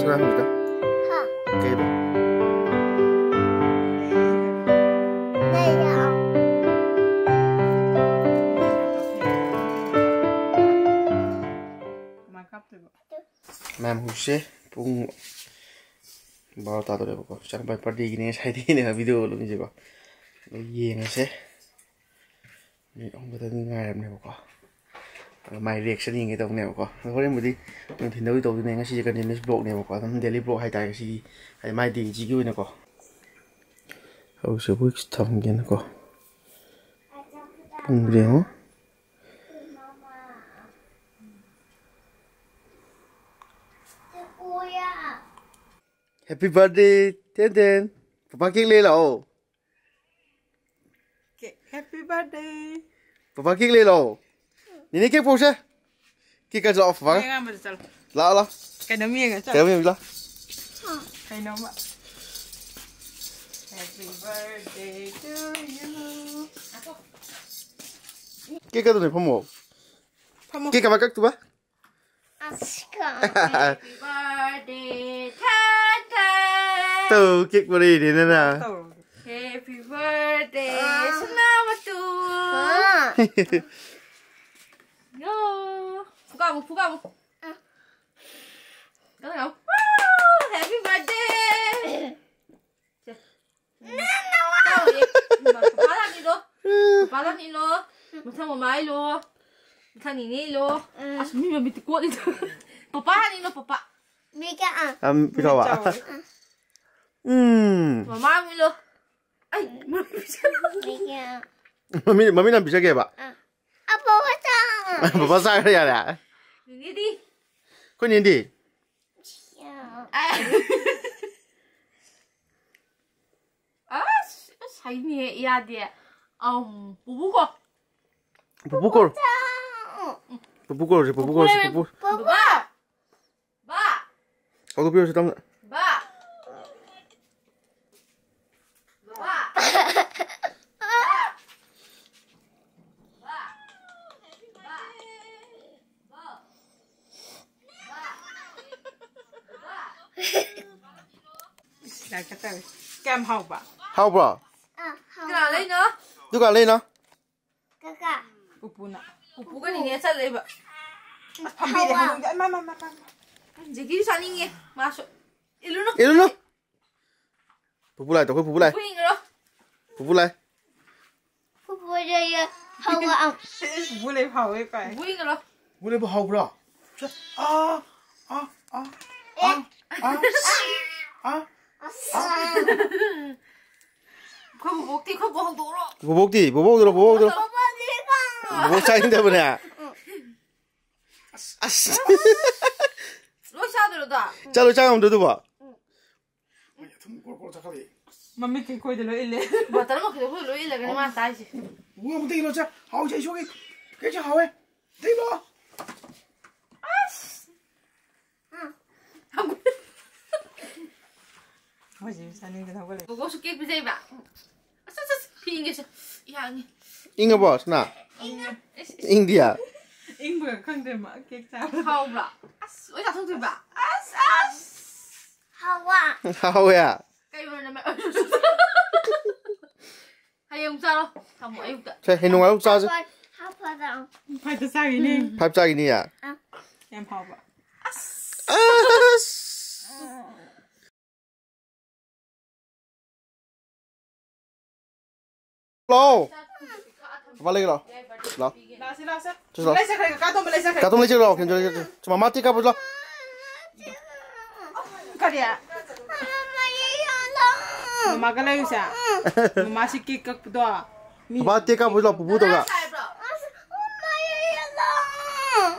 찾아합니다. 하. 게이버. Ma'am हुशे पुंग बाल तादोरे बको चार बार पढ़ी की नहीं शायद ही नहीं वीडियो बोलूँगी जी बा ये ना से ये हम बता देंगे आराम नहीं बको my reaction như cái tông này có, có đấy một đi, mình thấy đâu cái tông này nó chỉ cần đến blog này có, thằng daily blog hay tài gì, hay mai thì chỉ cái này có, hầu sự bước thầm cái này có, cùng điều, happy birthday, Thiên Thiên, papa kêu lên rồi, happy birthday, papa kêu lên rồi. Nini kek pose, kek kerja off bang. Lah. Kena miang lah. Kena mak. Happy birthday to you. Kek kerja tu ni pemuk. Kek kerja kek tu bah. Happy birthday Tata. Tu kek beri ni nana. Happy birthday selamat tu. Yo, buka. Kau. Happy birthday. Nana. Balan ni lo. Macam mama lo. Macam nini lo. Asmi memang bintik kuat itu. Papa ni lo papa. Mika. Pikawa. Mama ni lo. Ay, mami bisa. Mika. Mami nak bisa ke pak? Apa macam? Papa sang dia dah. Kau ni di. Saya ni ya dia. Pupukor. Ba. Kau tu pergi setam tak? Ba. Này các bạn, kem hậu bà. Đưa cả lên nữa. Cả. Bố cái này sao đấy bà? Không biết đấy. Má. Giờ kia sao níng nghe? Má số. Ilu nó. Bố lại. Bố lại. Bố đây. Hậu bà. Bố lại hậu ấy phải. Bố lại hậu rồi. 보복디. 못 사인데 보냐? 아씨. 로샤들어다. 자로자감 너도 봐. 뭐야, 좀 골골 작아리. 맘이 킹코이들로 일래. 뭐 다른 거 그걸로 일래. 그만 다시. 우엉 되기로 자. 아우 제 쇼기. 괜히 하해. 되봐. 아씨. 뭐지? 사는데 나 원래 보고 싶게 비제 봐. 인디야. 인부가 강대마 객장. 하우라. 아스. 어디다 통들 봐. 아스. 하우야. 가이버는 말. 하용자로. 한번 해볼까? 자, 해놓은 거 짜지. 하파다. 파이자기니야. 양 파봐. 아스. Lo, balik lo, lo. Malaysia kah? Katum Malaysia lo, cuma mati kah bos lo? Kerja. Mama Malaysia, mama si kikak doa. Mati kah bos lo, bubu doa.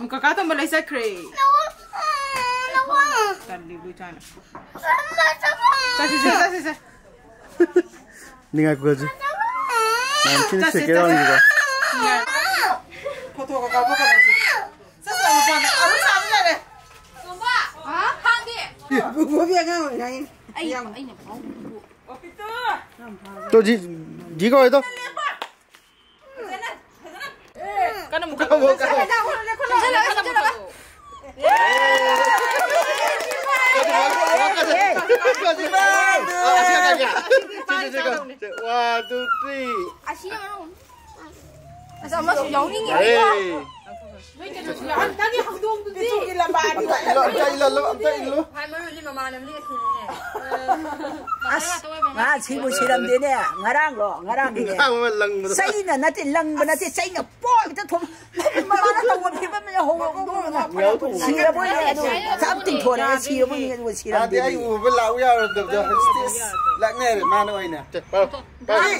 Muka katum Malaysia kray. Tadi bukan. Sasa. Ni aku aja. 남친이 새끼라는 거다. 포토가 가보가면서. 사사하는 아무사하네. 엄마. 아, 한디. 뭐비야가 온라인. 아이. 어피터. 또지 네가 해도. 괜찮아. 가는 못 가고. 괜찮아. 1, 2, 3. ما يونيني ايوه عندي حضوم دي لا بعد لا هعملوا لي ما معلم لي ما سيبو سيرم دينا غران غران دي سينا نتي لنب نتي سينا بوك تتوم ما انا تو في ما هو سيرم ولا سامتين تورا سيرم ولا سيرم دي ايوه بالله ويا لا نير ما انا وين بقى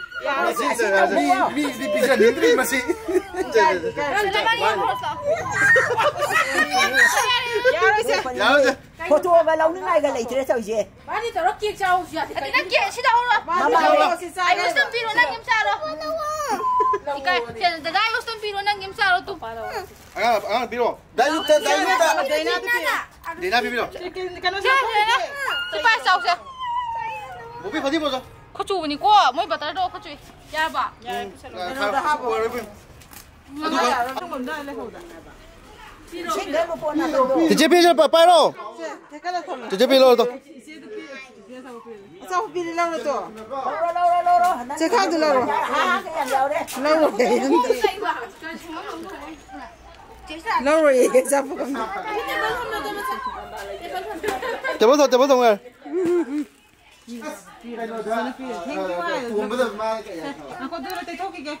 يا سيجا بي بي بيجا ندري ماشي يا فوتو غلاو نيناي غلاي تري تاوجي ماني ترو كيك تاوج يا انا كي سيدا اورو ماما ايو ستم بيرو نان يم سارو ايكاي تن دايو ستم بيرو نان يم سارو تو اه بيرو دايو تا دايو تا دينا بيبي دينا بيبي لو كانو سي باي ساوجا بوبي فدي بوزا كوتو بني كو موي باتر دو كوتو يا با يا سلام تجي بيجي بايرو تجي بيلو تو صافي بيلو لا تو لا تكاد لا لا لا لا لا Andang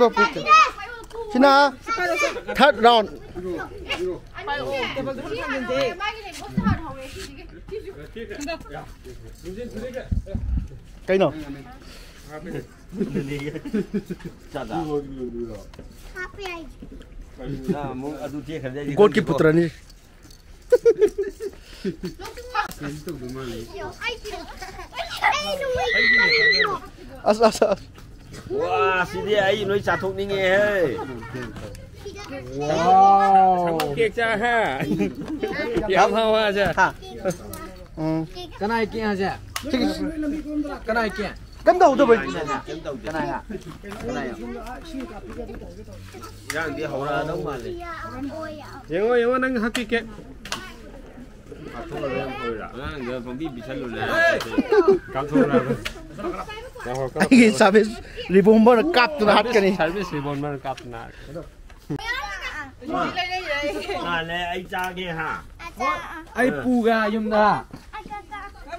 do putih. China third round. Cái nào? Cốt cái putra này. Wow, xí đi ấy nói trả thục đi nghe hey. Wow. Kẹt cha ha. Yam hao ha cha. Cái này kia ha cha. Cái này kia. Cắm đầu thôi mình. Cái này à. Cái này. Giang đi hậu ra đống mà này. Yêu ơi đang hắc kẹt kẹt. Hắc thôi rồi em thôi đã. Giờ phòng đi bị săn luôn này. Cắm thôi rồi. Ini service rebound mana kap tu nak kene? Service rebound mana kap nak? Nah, le aja ke ha? Aja. Puga yum dah.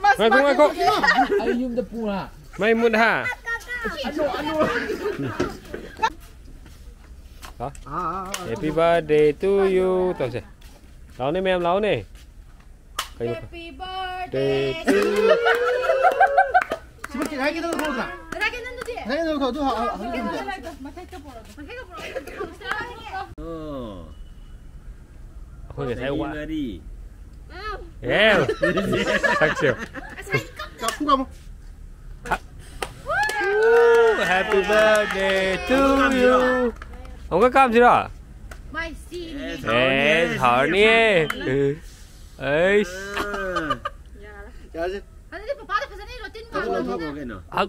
Macam apa? Yum dah puga. Macam muda ha? Anu. Happy birthday to you, tuan saya. Lau ni mem lau ni. Happy birthday to you. Happy birthday to you. My senior. Yes, honey. Hey. Hug Hug ha.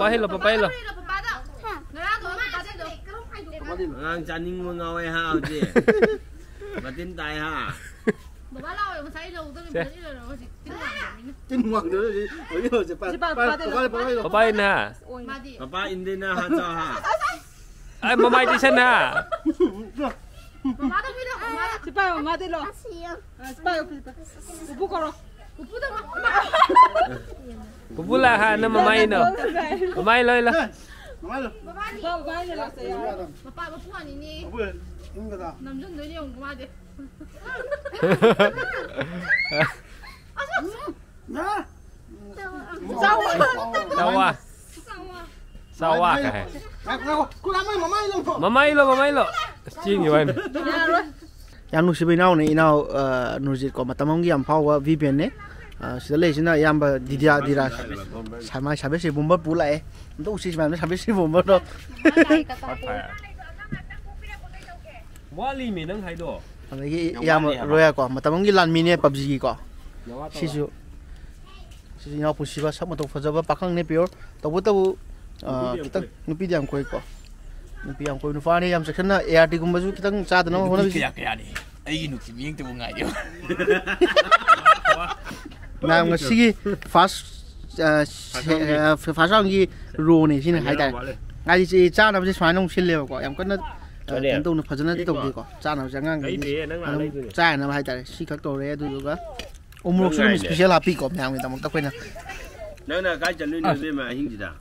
Hug Ngang chaning mo ngawe ha oji. Matin tai ha. Baba lao yo sai lo do ni lo ji. Tin wang do ji. Oyo ji pa. Baba in ha. Baba in de na ha cha ha. Ai mama di sen ha. Mama do mi lo mama ji pa mama de lo. Pa yo pa. Upu koro. Upu do mama. Upu la ha na mama ino. Mama lo la. Mama, mama ni lah saya. Papa, papa ni. Apa? Ini kata. Namjun tu ni yang mama je. Nah. Sawa. Sawa. Sawa kah? Kurang mai mama ilo. Mama ilo, mama ilo. Cing Yuan. Yang nusi binau ni, inau nusi kau matamong yang power VPN ni. Setelah itu, yang berdia diras sama sampai si bomber pulak untuk usia mana sampai si bomber tu. Wali minang hai do. Lagi yang roya kau, mata mungkin lan minyak PUBG kau. Sisu, sisu nak push bas sama tu fazabah pakang ni pure. Tapi tu kita nupi diam kau kau. Nupi diam kau nufani yang sekarang ni ART kumbaju kita cah dengan mana. Kaya kaya ni. Ayi nuki minyak tu bunga dia. Nah, ngasi fast yang roll ni sini hai dah. Ngai si cha nampak si fast nong sini lew kok. Yang kena tentu nampak jenah itu dia kok. Cha nampak jangan. Cha nampak hai dah. Si kat kau leh tu juga. Umur sudah spesial api kok. Yang kita mungkin tak kena. Nana kau jalur ni memang hingsi dah.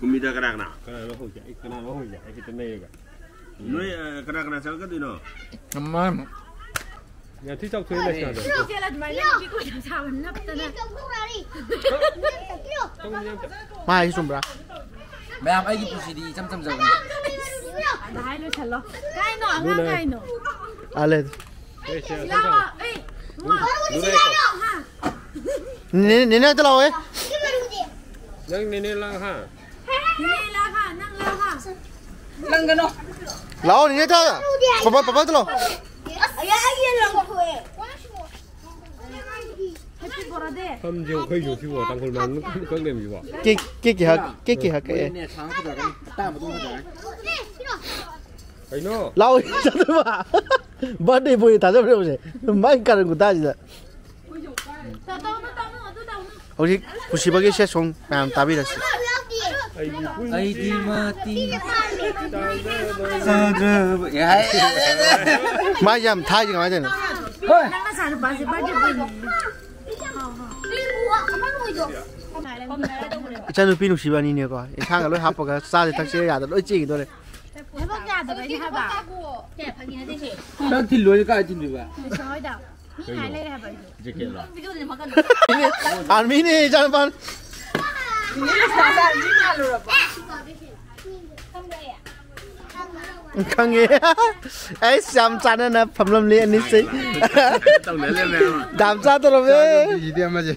Kumi dah kerang nak. Kerang rohujah. Kita ni juga. Noi kerang saya kat dino. Nama. Nhà thích chọc thuê là chả được. Chọc thuê là mày làm cái quỷ làm sao mà nấp tên này. Mai xuống ra. Mày làm ai cái gì đi chăm chăm giờ. Đấy nó chả lo. Cái nọ ngang cái nọ. À lên. Lao ấy. Nè nè nè tao lao ấy. Nâng nè nè lang ha. Nè lang ha nâng lang ha. Lang cái nọ. Lao nè nè tao. Papa papa tao lao. Thăm nhiều khi nhiều khi vào tăng khối nóng có điểm gì vậy? Cái cái nó lâu chắc thế mà bắt đi bùi thả ra đâu rồi mấy cái của ta gì vậy? Ông đi bùi bao cái xe xong làm ta biết là gì? Ai đi mà đi mai giờ thay gì cái máy này? Chân lùi pinu xí ban níu coi, thang cái lối hấp vào cái sa thì thằng xe nhà đó lối chìm rồi. Đang thình lối cái gì chìm được vậy? Anh mini chân ban. Không nghe ấy xăm chán nên là phẩm lâm liên đi xí. Đàm ra tôi rồi. Gì đi em mà gì.